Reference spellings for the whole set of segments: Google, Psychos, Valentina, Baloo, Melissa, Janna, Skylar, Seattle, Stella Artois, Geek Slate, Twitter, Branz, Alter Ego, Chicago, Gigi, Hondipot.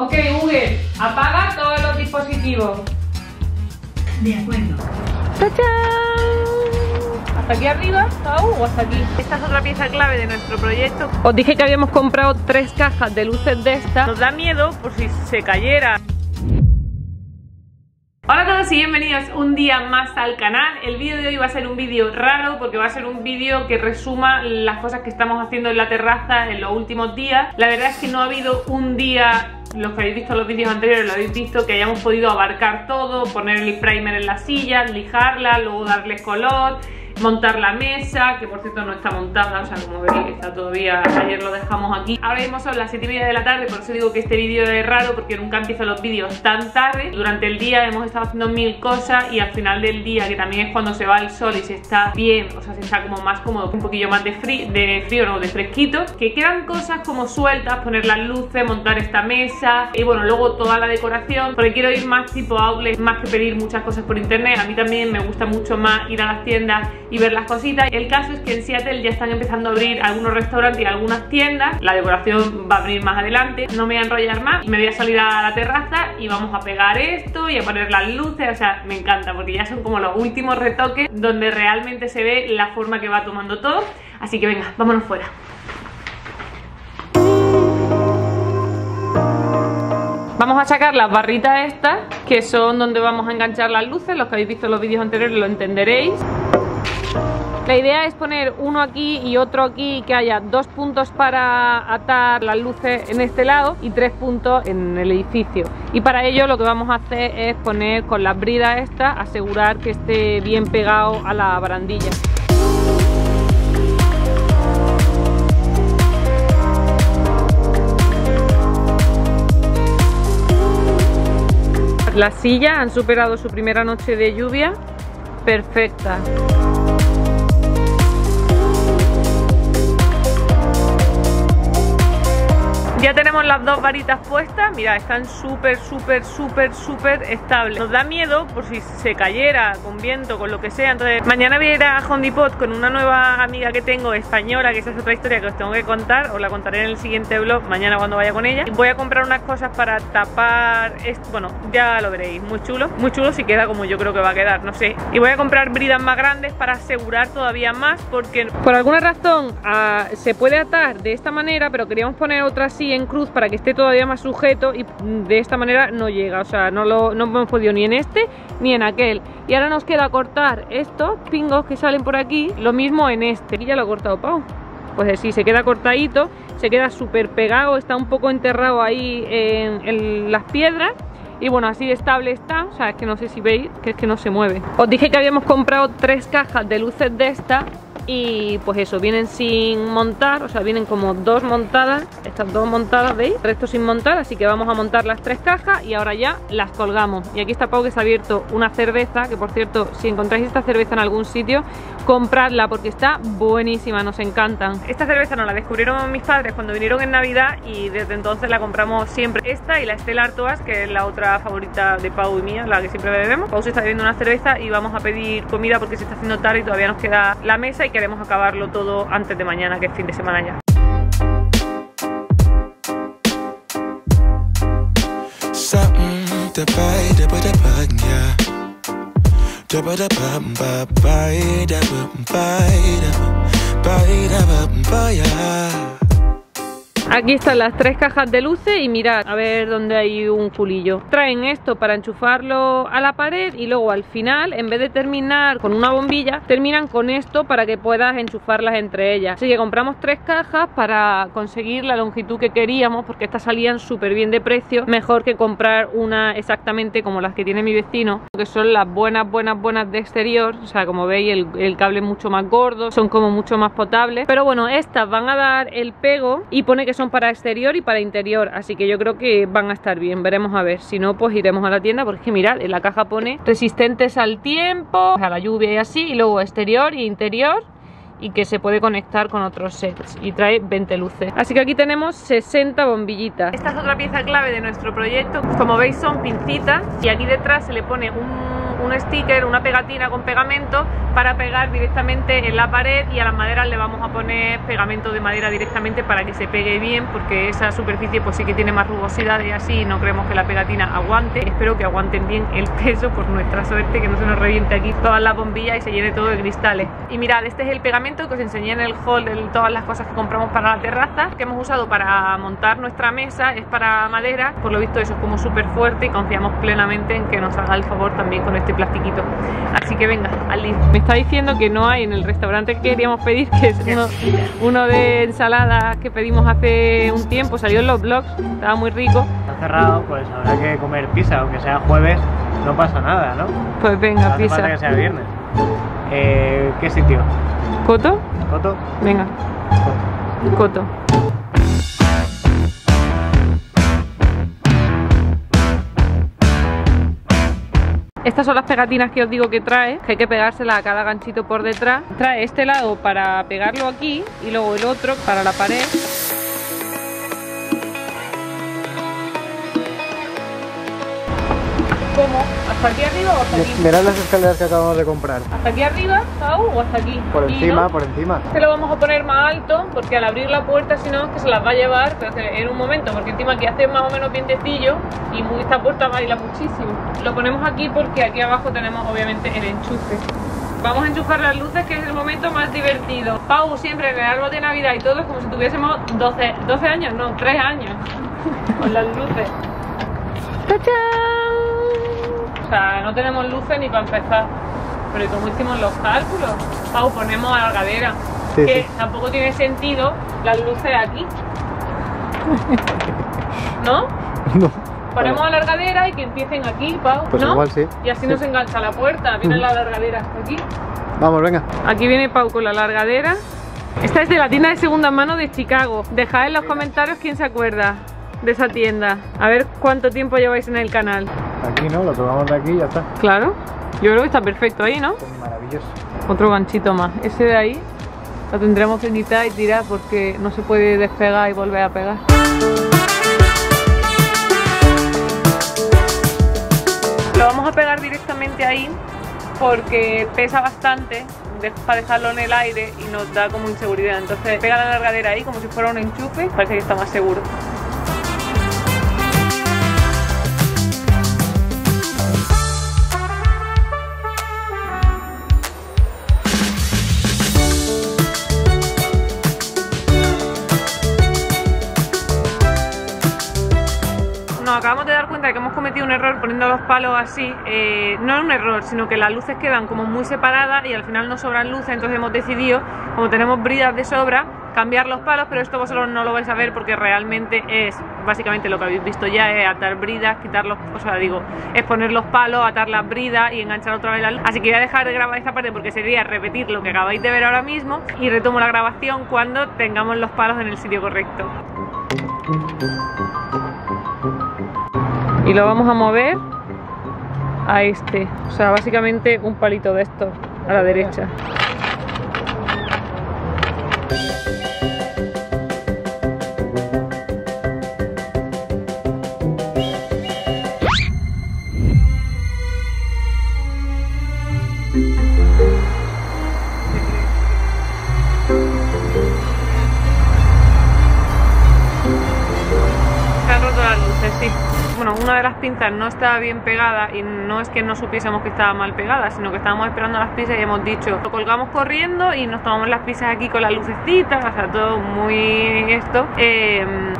Ok, Google, apaga todos los dispositivos. De acuerdo. ¡Tachán! ¿Hasta aquí arriba? O hasta aquí. Esta es otra pieza clave de nuestro proyecto. Os dije que habíamos comprado 3 cajas de luces de estas. Nos da miedo por si se cayera. Hola a todos y bienvenidos un día más al canal. El vídeo de hoy va a ser un vídeo raro porque va a ser un vídeo que resuma las cosas que estamos haciendo en la terraza en los últimos días. La verdad es que no ha habido un día... Los que habéis visto los vídeos anteriores lo habéis visto que hayamos podido abarcar todo, poner el primer en las sillas, lijarla, luego darle color, montar la mesa, que por cierto no está montada, o sea, como veis está todavía, ayer lo dejamos aquí. Ahora mismo son las 7:30 de la tarde, por eso digo que este vídeo es raro porque nunca empiezo los vídeos tan tarde. Durante el día hemos estado haciendo mil cosas y al final del día, que también es cuando se va el sol y se está bien, o sea, se está como más cómodo, un poquillo más de fresquito, que quedan cosas como sueltas, poner las luces, montar esta mesa y bueno, luego toda la decoración, porque quiero ir más tipo outlet, más que pedir muchas cosas por internet. A mí también me gusta mucho más ir a las tiendas y ver las cositas. El caso es que en Seattle ya están empezando a abrir algunos restaurantes y algunas tiendas. La decoración va a abrir más adelante. No me voy a enrollar más, me voy a salir a la terraza y vamos a pegar esto y a poner las luces. O sea, me encanta porque ya son como los últimos retoques donde realmente se ve la forma que va tomando todo. Así que venga, vámonos fuera. Vamos a sacar las barritas estas, que son donde vamos a enganchar las luces. Los que habéis visto en los vídeos anteriores lo entenderéis. La idea es poner uno aquí y otro aquí, que haya 2 puntos para atar las luces en este lado y 3 puntos en el edificio. Y para ello lo que vamos a hacer es poner con las bridas estas, asegurar que esté bien pegado a la barandilla. Las sillas han superado su primera noche de lluvia, perfecta. Ya tenemos las 2 varitas puestas, mira, están súper estables. Nos da miedo por si se cayera con viento, con lo que sea. Entonces mañana voy a ir a Hondipot con una nueva amiga que tengo, española, que esa es otra historia que os tengo que contar. Os la contaré en el siguiente vlog, mañana cuando vaya con ella. Voy a comprar unas cosas para tapar esto, bueno, ya lo veréis, muy chulo si queda como yo creo que va a quedar, no sé. Y voy a comprar bridas más grandes para asegurar todavía más, porque por alguna razón se puede atar de esta manera, pero queríamos poner otra así en cruz para que esté todavía más sujeto y de esta manera no llega, o sea, no hemos podido ni en este ni en aquel. Y ahora nos queda cortar estos pingos que salen por aquí, lo mismo en este. Aquí ya lo ha cortado Pau, pues así se queda cortadito, se queda súper pegado, está un poco enterrado ahí en las piedras. Y bueno, así de estable está, o sea, es que no sé si veis que es que no se mueve. Os dije que habíamos comprado 3 cajas de luces de estas. Y pues eso, vienen sin montar, o sea, vienen como 2 montadas, estas 2 montadas, ¿veis? El resto sin montar, así que vamos a montar las 3 cajas y ahora ya las colgamos. Y aquí está Pau, que se ha abierto una cerveza, que por cierto, si encontráis esta cerveza en algún sitio, compradla porque está buenísima, nos encantan. Esta cerveza nos la descubrieron mis padres cuando vinieron en Navidad y desde entonces la compramos siempre. Esta y la Stella Artois, que es la otra favorita de Pau y mía, la que siempre bebemos. Pau se está bebiendo una cerveza y vamos a pedir comida porque se está haciendo tarde y todavía nos queda la mesa y que queremos acabarlo todo antes de mañana, que es fin de semana ya. Aquí están las 3 cajas de luces y mirad a ver dónde hay un culillo. Traen esto para enchufarlo a la pared y luego al final, en vez de terminar con una bombilla, terminan con esto para que puedas enchufarlas entre ellas. Así que compramos 3 cajas para conseguir la longitud que queríamos, porque estas salían súper bien de precio, mejor que comprar una exactamente como las que tiene mi vecino, que son las buenas de exterior. O sea, como veis el cable es mucho más gordo, son como mucho más potables, pero bueno, estas van a dar el pego y pone que son para exterior y para interior, así que yo creo que van a estar bien, veremos a ver. Si no, pues iremos a la tienda, porque mirad, en la caja pone resistentes al tiempo, a la lluvia y así, y luego exterior e interior, y que se puede conectar con otros sets, y trae 20 luces. Así que aquí tenemos 60 bombillitas. Esta es otra pieza clave de nuestro proyecto, como veis son pincitas, y aquí detrás se le pone un un sticker, una pegatina con pegamento para pegar directamente en la pared, y a las maderas le vamos a poner pegamento de madera directamente para que se pegue bien, porque esa superficie pues sí que tiene más rugosidad y así no creemos que la pegatina aguante. Espero que aguanten bien el peso, por nuestra suerte, que no se nos reviente aquí todas las bombillas y se llene todo de cristales. Y mirad, este es el pegamento que os enseñé en el haul de todas las cosas que compramos para la terraza, que hemos usado para montar nuestra mesa, es para madera, por lo visto eso es como súper fuerte y confiamos plenamente en que nos haga el favor también con este plastiquito. Así que venga, al lío. Me está diciendo que no hay en el restaurante que queríamos pedir, que es uno de ensaladas que pedimos hace un tiempo, salió en los blogs, estaba muy rico. Está cerrado, pues habrá que comer pizza, aunque sea jueves, no pasa nada, ¿no? Pues venga, pizza. No hace falta que sea viernes. ¿Qué sitio? ¿Coto? ¿Coto? Venga. Coto. Estas son las pegatinas que os digo que trae, que hay que pegársela a cada ganchito por detrás. Trae este lado para pegarlo aquí y luego el otro para la pared. ¿Cómo? ¿Hasta aquí arriba o hasta aquí? Mirad las escaleras que acabamos de comprar. ¿Hasta aquí arriba, Pau, o hasta aquí? Por encima, ¿no? Por encima. Este lo vamos a poner más alto, porque al abrir la puerta, si no, es que se las va a llevar, pero en un momento, porque encima aquí hace más o menos vientecillo y esta puerta baila muchísimo. Lo ponemos aquí porque aquí abajo tenemos obviamente el enchufe. Vamos a enchufar las luces, que es el momento más divertido. Pau siempre en el árbol de Navidad y todo, como si tuviésemos 12 años, no, 3 años. Con las luces. ¡Tachán! O sea, no tenemos luces ni para empezar, pero como hicimos los cálculos, Pau, ponemos algadera, sí, que sí. Tampoco tiene sentido las luces aquí, ¿no? No. Ponemos vale. Alargadera y que empiecen aquí, Pau, pues ¿no? Igual, sí. Y así sí. Nos engancha la puerta, viene la alargadera hasta aquí. Vamos, venga. Aquí viene Pau con la alargadera. Esta es de la tienda de segunda mano de Chicago. Dejad en los comentarios quién se acuerda de esa tienda. A ver cuánto tiempo lleváis en el canal. Aquí, ¿no? Lo tomamos de aquí y ya está. Claro, yo creo que está perfecto ahí, ¿no? Maravilloso. Otro ganchito más. Ese de ahí lo tendremos que quitar y tirar porque no se puede despegar y volver a pegar. Lo vamos a pegar directamente ahí porque pesa bastante para dejarlo en el aire y nos da como inseguridad. Entonces pega la alargadera ahí como si fuera un enchufe, parece que está más seguro. Acabamos de dar cuenta de que hemos cometido un error poniendo los palos así, no es un error, sino que las luces quedan como muy separadas y al final no sobran luces, entonces hemos decidido, como tenemos bridas de sobra, cambiar los palos, pero esto vosotros no lo vais a ver porque realmente es básicamente lo que habéis visto ya, es atar bridas, quitarlos, o sea digo, es poner los palos, atar las bridas y enganchar otra vez la luz. Así que voy a dejar de grabar esta parte porque sería repetir lo que acabáis de ver ahora mismo y retomo la grabación cuando tengamos los palos en el sitio correcto. Y lo vamos a mover a este, o sea, básicamente un palito de estos a la derecha. Se han roto las luces, sí. Bueno, una de las pinzas no estaba bien pegada y no es que no supiésemos que estaba mal pegada, sino que estábamos esperando las pinzas y hemos dicho, lo colgamos corriendo y nos tomamos las pinzas aquí con las lucecitas, o sea, todo muy esto.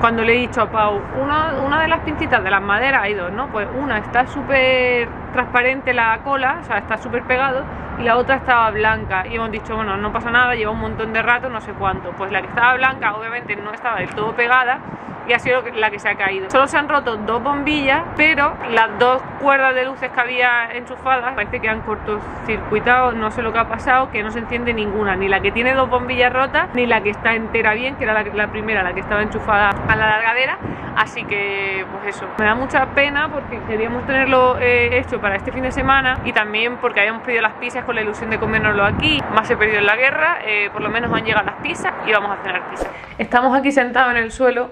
Cuando le he dicho a Pau, una de las pincitas de las maderas, hay dos, ¿no? Pues una está súper transparente la cola, o sea, está súper pegado, y la otra estaba blanca y hemos dicho, bueno, no pasa nada, lleva un montón de rato, no sé cuánto. Pues la que estaba blanca obviamente no estaba del todo pegada y ha sido la que se ha caído. Solo se han roto dos bombillas, pero las dos cuerdas de luces que había enchufadas parece que han cortocircuitado, no sé lo que ha pasado, que no se enciende ninguna, ni la que tiene dos bombillas rotas, ni la que está entera bien, que era la primera, la que estaba enchufada a la alargadera. Así que, pues eso, me da mucha pena porque queríamos tenerlo hecho para este fin de semana y también porque habíamos pedido las pizzas con la ilusión de comérnoslo aquí, más se perdió en la guerra, por lo menos han llegado las pizzas y vamos a cenar pizza. Estamos aquí sentados en el suelo,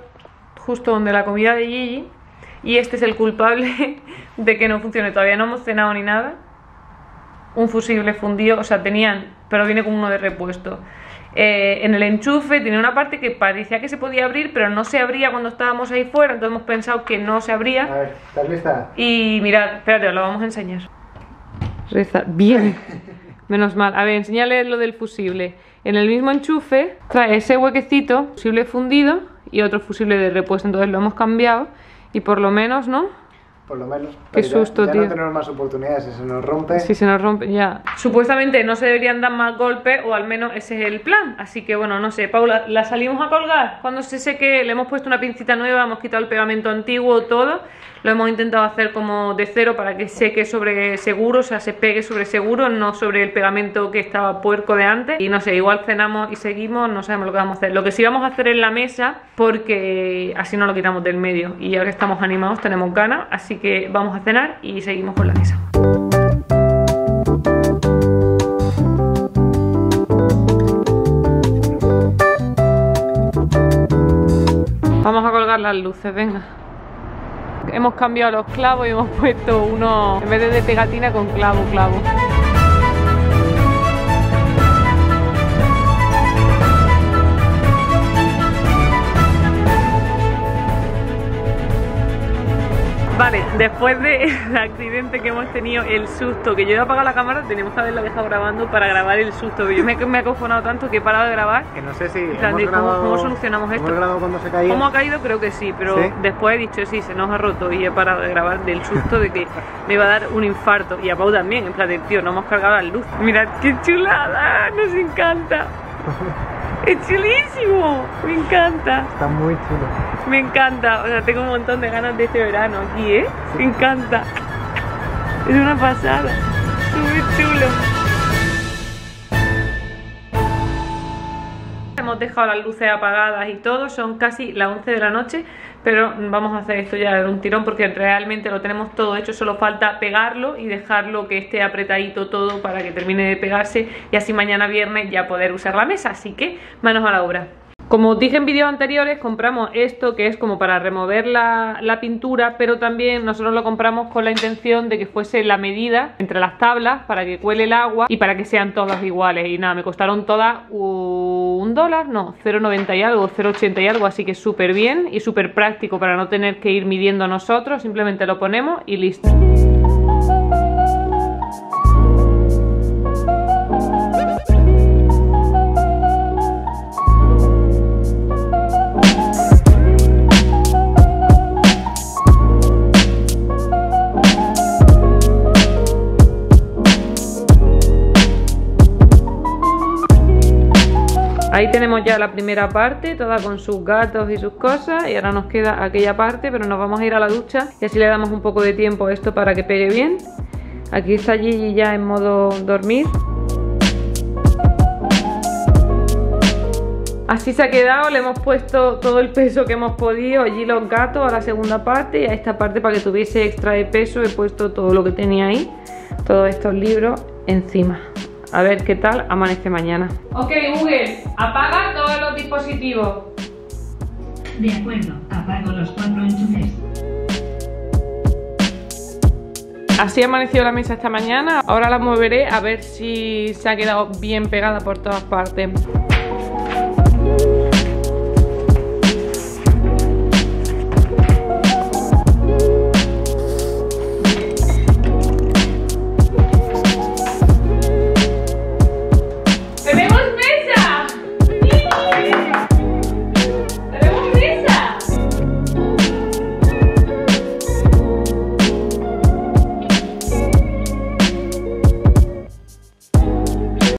justo donde la comida de Gigi, y este es el culpable de que no funcione. Todavía no hemos cenado ni nada, un fusible fundido, o sea, tenían, pero viene con uno de repuesto. En el enchufe tenía una parte que parecía que se podía abrir, pero no se abría cuando estábamos ahí fuera, entonces hemos pensado que no se abría. A ver, ¿estás lista? Y mirad, espérate, os lo vamos a enseñar. Reza, bien. Menos mal. A ver, enséñale lo del fusible. En el mismo enchufe trae ese huequecito, fusible fundido y otro fusible de repuesto, entonces lo hemos cambiado y por lo menos, ¿no? Por lo menos. Qué susto, tío. No tenemos más oportunidades, si se nos rompe. Si se nos rompe, ya. Supuestamente no se deberían dar más golpes, o al menos ese es el plan. Así que bueno, no sé. Paula, la salimos a colgar. Cuando se seque, le hemos puesto una pincita nueva, hemos quitado el pegamento antiguo, todo. Lo hemos intentado hacer como de cero para que seque sobre seguro, o sea, se pegue sobre seguro, no sobre el pegamento que estaba puerco de antes. Y no sé, igual cenamos y seguimos, no sabemos lo que vamos a hacer. Lo que sí vamos a hacer es la mesa, porque así no lo quitamos del medio. Y ahora estamos animados, tenemos ganas, así que vamos a cenar y seguimos con la mesa. Vamos a colgar las luces, venga. Hemos cambiado los clavos y hemos puesto uno en vez de pegatina con clavo. Vale, después del accidente que hemos tenido, el susto, que yo he apagado la cámara, tenemos que haberla dejado grabando para grabar el susto. Yo me he acojonado tanto que he parado de grabar. Que no sé si ¿cómo solucionamos esto? ¿Cómo se caía? ¿Cómo ha caído? Creo que sí, pero ¿sí? Después he dicho, sí, se nos ha roto y he parado de grabar del susto de que me iba a dar un infarto. Y a Pau también, en plan, tío, no hemos cargado la luz. Mirad, qué chulada, nos encanta. Es chulísimo, me encanta. Está muy chulo. Me encanta, o sea, tengo un montón de ganas de este verano aquí, ¿eh? Me encanta. Es una pasada. Muy chulo. Hemos dejado las luces apagadas y todo, son casi las 11 de la noche, pero vamos a hacer esto ya de un tirón porque realmente lo tenemos todo hecho, solo falta pegarlo y dejarlo que esté apretadito todo para que termine de pegarse y así mañana viernes ya poder usar la mesa, así que manos a la obra. Como os dije en vídeos anteriores, compramos esto que es como para remover la pintura, pero también nosotros lo compramos con la intención de que fuese la medida entre las tablas para que cuele el agua y para que sean todas iguales. Y nada, me costaron todas $1, no, 0,90 y algo, 0,80 y algo, así que súper bien y súper práctico para no tener que ir midiendo nosotros, simplemente lo ponemos y listo. Ahí tenemos ya la primera parte, toda con sus gatos y sus cosas, y ahora nos queda aquella parte, pero nos vamos a ir a la ducha y así le damos un poco de tiempo a esto para que pegue bien. Aquí está Gigi ya en modo dormir. Así se ha quedado, le hemos puesto todo el peso que hemos podido, allí los gatos a la segunda parte y a esta parte para que tuviese extra de peso he puesto todo lo que tenía ahí, todos estos libros encima. A ver qué tal amanece mañana. Ok, Google, apaga todos los dispositivos. De acuerdo, apago los 4 enchufes. Así amaneció la mesa esta mañana. Ahora la moveré a ver si se ha quedado bien pegada por todas partes.